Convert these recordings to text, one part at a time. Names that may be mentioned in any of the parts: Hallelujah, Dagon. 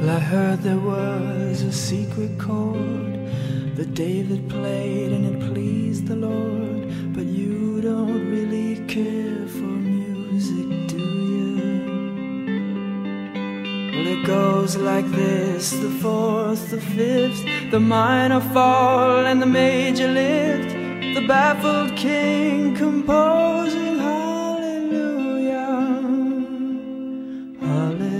Well, I heard there was a secret chord, that David played and it pleased the Lord. But you don't really care for music, do you? Well, it goes like this: the fourth, the fifth, the minor fall and the major lift, the baffled king composing hallelujah, hallelujah.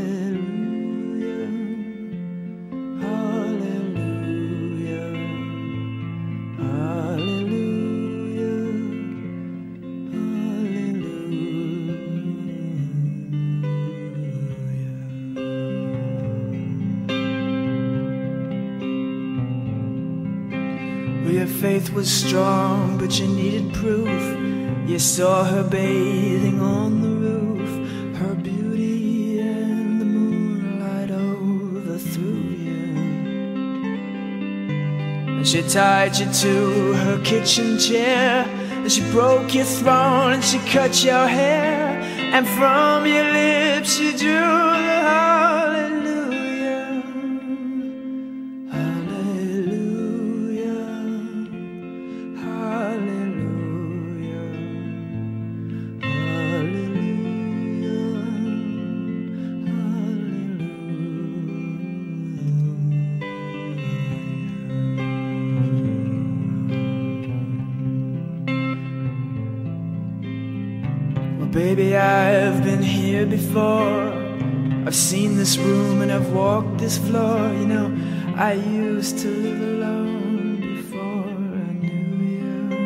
Your faith was strong, but you needed proof. You saw her bathing on the roof, her beauty and the moonlight overthrew you. And she tied you to her kitchen chair, and she broke your throne, and she cut your hair, and from your lips she drew the hallelujah. Baby, I've been here before. I've seen this room and I've walked this floor. You know, I used to live alone before I knew you.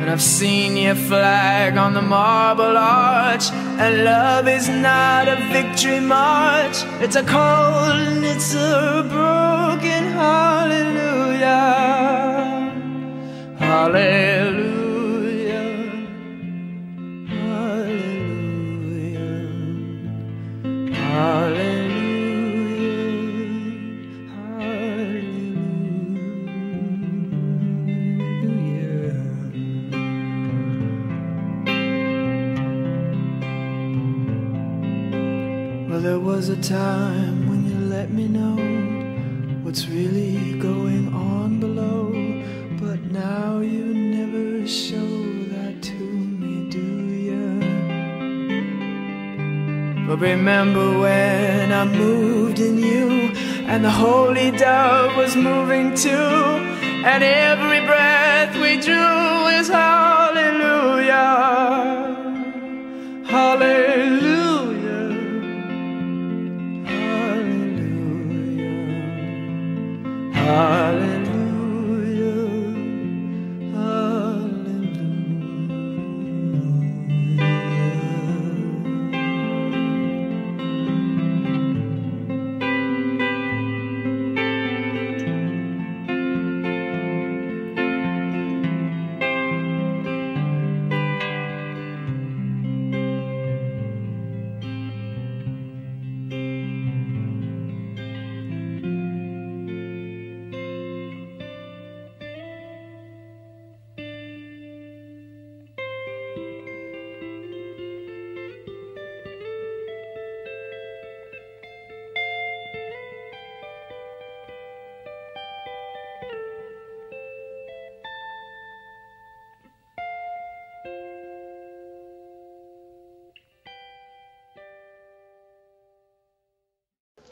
And I've seen your flag on the marble arch, and love is not a victory march. It's a cold and it's a broken hallelujah, hallelujah. Hallelujah, hallelujah. Well, there was a time when you let me know what's really going on below, but now you never show that to me, do you? But remember when I moved in you, and the holy dove was moving too, and every breath we drew is hallelujah, hallelujah, hallelujah, hallelujah.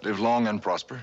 Live long and prosper.